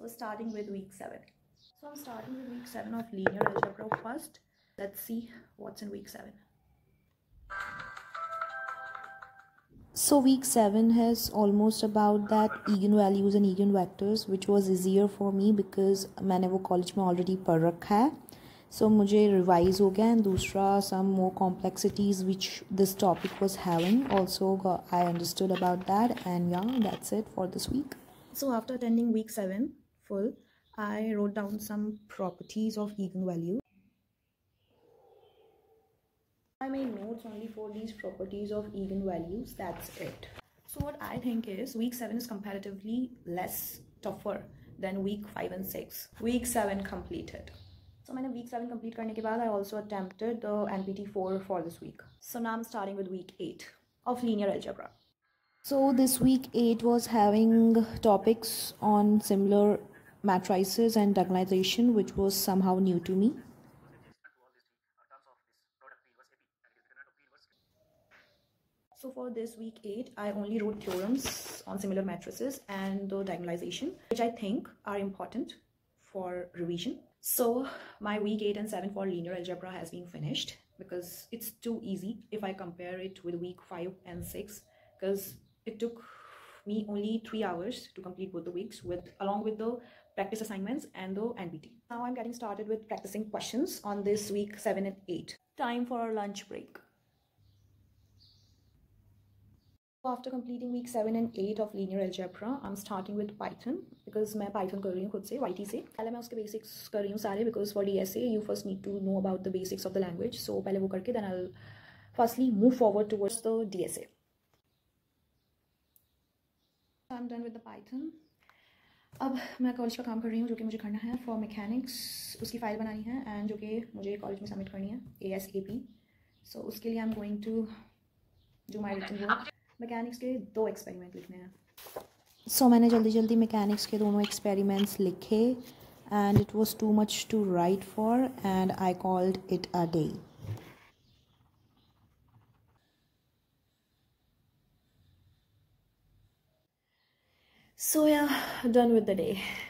So starting with week 7. So I'm starting with week 7 of linear algebra first. Let's see what's in week 7. So week 7 has almost about that eigen values and eigen vectors, which was easier for me because मैंने वो college में already पढ़ रखा है. So मुझे revise हो गया, and दूसरा some more complexities which this topic was having also I understood about that, and yeah, that's it for this week. So after attending week 7 full, I wrote down some properties of eigen values. I made notes only for these properties of eigen values, that's it. So what I think is week 7 is comparatively less tougher than week 5 and 6. Week 7 completed. So मैंने week 7 complete करने के बाद I also attempted the NPT4 for this week. So now I'm starting with week 8 of linear algebra. So this week 8 was having topics on similar matrices and diagonalization, which was somehow new to me. So for this week 8, I only wrote theorems on similar matrices and the diagonalization, which I think are important for revision. So my week 8 and 7 for linear algebra has been finished because it's too easy if I compare it with week 5 and 6, because it took me only 3 hours to complete both the weeks along with the practice assignments and the NPT. Now I'm getting started with practicing questions on this week 7 and 8. Time for our lunch break. After completing week 7 and 8 of linear algebra, I'm starting with Python because मैं Python कर रही हूँ खुद से YT से. पहले मैं उसके basics कर रही हूँ सारे, because for DSA you first need to know about the basics of the language. So पहले वो करके then I'll firstly move forward towards the DSA. I'm done with the Python. अब मैं कॉलेज का काम कर रही हूँ जो कि मुझे करना है for mechanics. उसकी फाइल बनानी है and जो कि मुझे कॉलेज में सबमिट करनी है ASAP. So उसके लिए I'm going to do my written work. Mechanics के 2 एक्सपेरिमेंट लिखने हैं. सो मैंने जल्दी जल्दी मैकेनिक्स के दोनों एक्सपेरिमेंट्स लिखे, and it was too much to write for, and I called it a day. So yeah done with the day.